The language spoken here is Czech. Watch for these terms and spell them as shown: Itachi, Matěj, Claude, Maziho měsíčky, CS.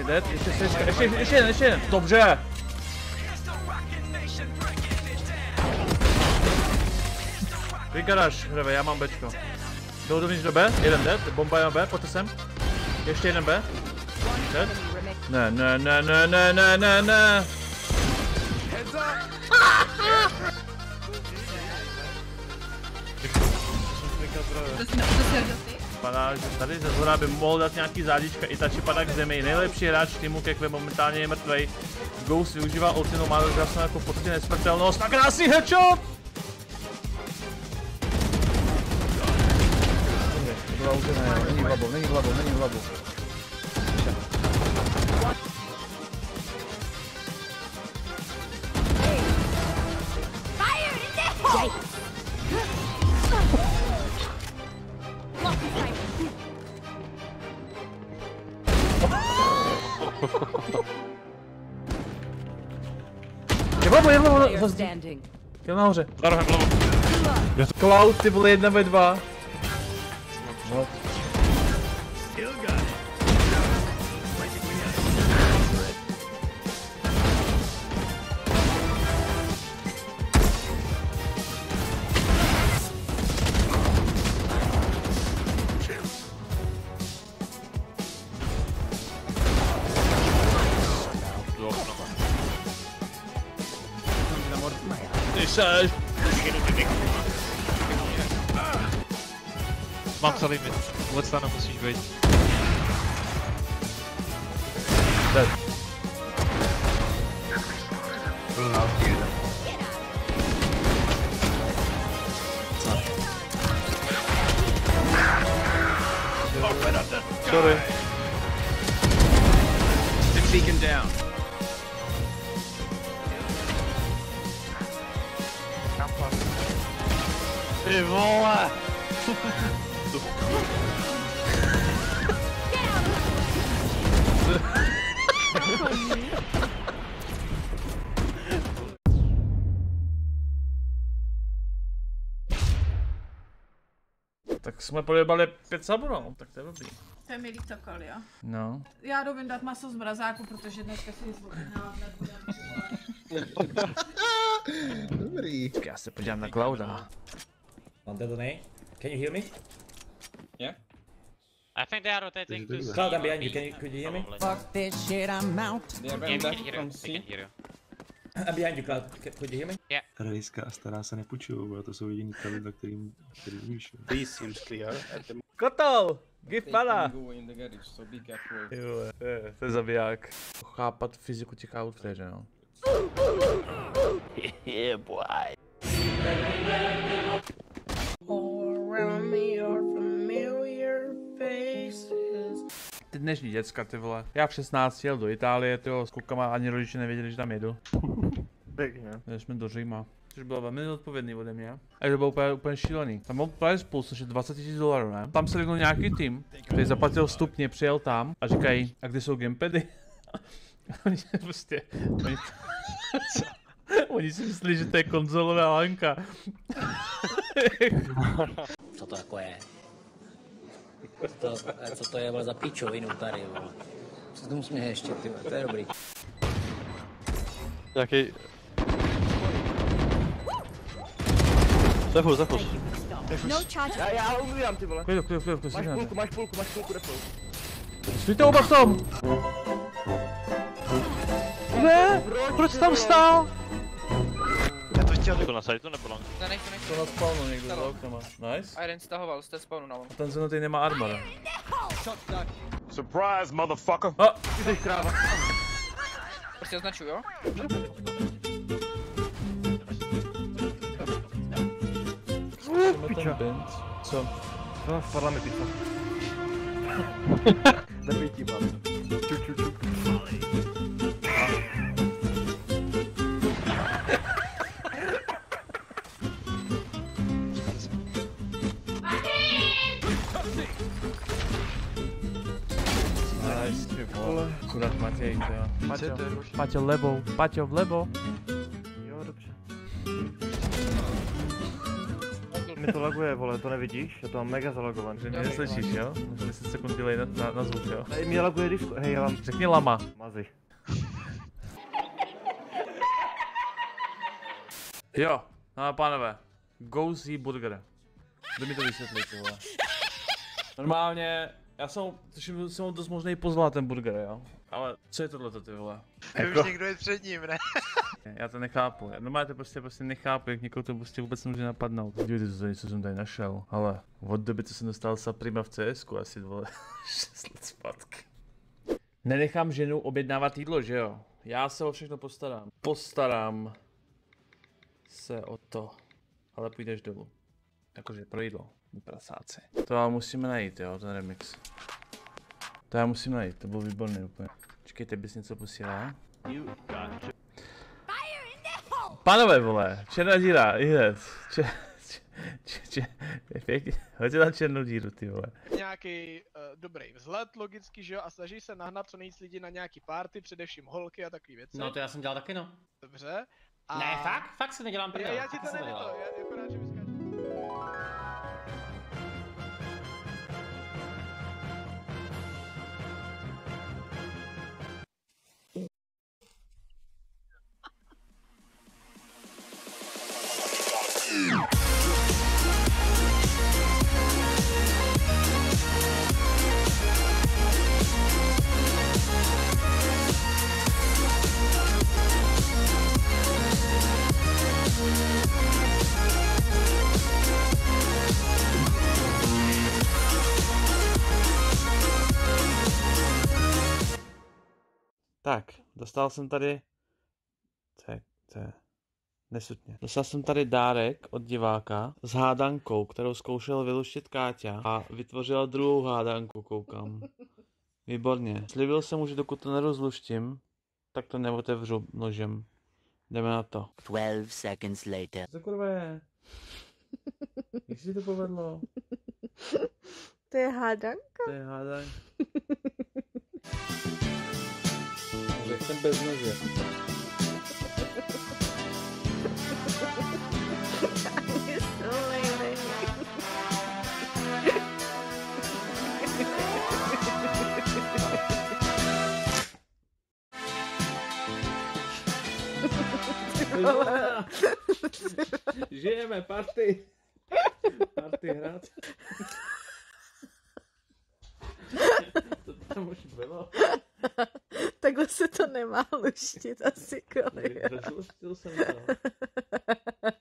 Ty dead, ještě jeden. Dobře. Vykadaš, hřeve, já mám Bčko. Jdou dovnitř do B, jeden dead, bomba je na B, pojďte sem. Ještě jeden B. Dead. Ne. Vypadá, že tady ze zhora by mohl dát nějaký zádička, Itachi padá k zemi, nejlepší hráč týmu, Kekve momentálně je mrtvej. Ghost využívá ultinu, má dožasnou jako v podstatě nesmrtelnost a krásný headshot! Není v labu. Je nahoře. Claude, ty vole, 1v2. Mám celý mid, vůbec tam nemusíš být. Dead. Sorry. They're beacon down. Ty vole! Tak jsme pojebali 5 sabů, no, tak to je dobrý. To je mi líto, Kol, jo? No. Já jdu dát maso z mrazáku, protože dneska si nic nebudem. Dobrý. Já se podívám na Clauda. On the donate. Can you hear me? Yeah. I think they are rotating to C. Cloud, I'm behind you. Could you hear me? Fuck this shit, I'm out. They are going back from C. Can hear you. I'm behind you, Cloud. Could you hear me? Yeah. Rejska a stará se nepůjčují, bo to jsou jediný pravidla, který umíš. This seems clear. Kotal! Give bala! To je zabiják. Chápat fyziku těch aut vteře, no. Yeah, boy. Ty dnešní děcka, ty vole. Já v 16 jel do Itálie, tyho, s klukama ani rodiče nevěděli, že tam jedu. Pěkně. Jeli jsme do Říma. Což bylo velmi neodpovědný ode mě. A to bylo úplně šílený. Tam byl právě spoustu, že $20 000, ne? Tam se řekl nějaký tým, který zaplatil vstupně, přijel tam a říkají, a kde jsou gamepady? Oni si myslí, že to je konzolová lanka. Co to jako je? Co to je za pičovinu tady, vole? Co tomu směje ještě, ty, to je dobrý. Jaký... Zafuš. Já umírám, ty vole. Klidu, máš půlku, defol. Stůjte oba v tom! Ne, proč tam stál? To na sajtu nebo lang? To na spawnu někdo za oknama. Nice. A jeden stahoval z té spawnu na long. A ten zenotej nemá armora. Surprise, motherfucker! A! Ty jsi kráva. Prostě označuj, jo? Piča. Co? To na spadla mi piča. Dej ti, mám. Čup. Kurát Matěj, to jo. Paťo, levou. Paťo, vlevo. Jo, dobře. to laguje, vole, to nevidíš? Já to mám mega zalagované. Že mě neslyšíš, jo? 10 sekund delay na zvuk, jo? Hej, mě laguje disku, hej, lama. Řekni lama. Mazi. Jo, no pánové, go see burger. Kdo mi to vysvětlí, vole? Normálně, já jsem ho dost možný pozval, ten burger, jo? Ale co je tohleto, ty vole? Už někdo je před ním, ne? Já to nechápu, já normálně to prostě nechápu, jak někoho to prostě vůbec nemůže napadnout. Dívejte se, něco jsem tady našel, ale od doby, co jsem dostal Saprima v CS-ku, asi 6 let zpátky. Nenechám ženu objednávat jídlo, že jo? Já se o všechno postarám. Postarám se o to, ale půjdeš dolů. Jakože pro jídlo, prasáci. To já musíme najít, jo, ten remix. To já musím najít, to byl výborný úplně. Čekejte, bys něco posílá. Pánové, vole, černá díra, i hned. Hoďte tam černou díru, ty vole. Nějaký dobrý vzhled, logicky, že jo, a snaží se nahnat co nejvíc lidí na nějaký party, především holky a takový věci. No to já jsem dělal taky, no. Dobře. A... Ne, fakt? Fakt se nedělám prdel. Já ti to nevím, já akorát, že vyskáču. Tak, dostal jsem tady... To je... Nesutně. Dostal jsem tady dárek od diváka s hádankou, kterou zkoušel vyluštit Káťa a vytvořila druhou hádanku, koukám. Výborně. Slibil jsem mu, že dokud to nerozluštím, tak to neotevřu nožem. Jdeme na to. 12 seconds later. Co to kurva je? Jak si to povedlo? To je hádanka? To je hádanka. Řekl jsem bez nože. Žijeme party. Party hrát. To tam už bylo. Takhle se to nemá luštit asi, kolik. Rozluštil jsem to.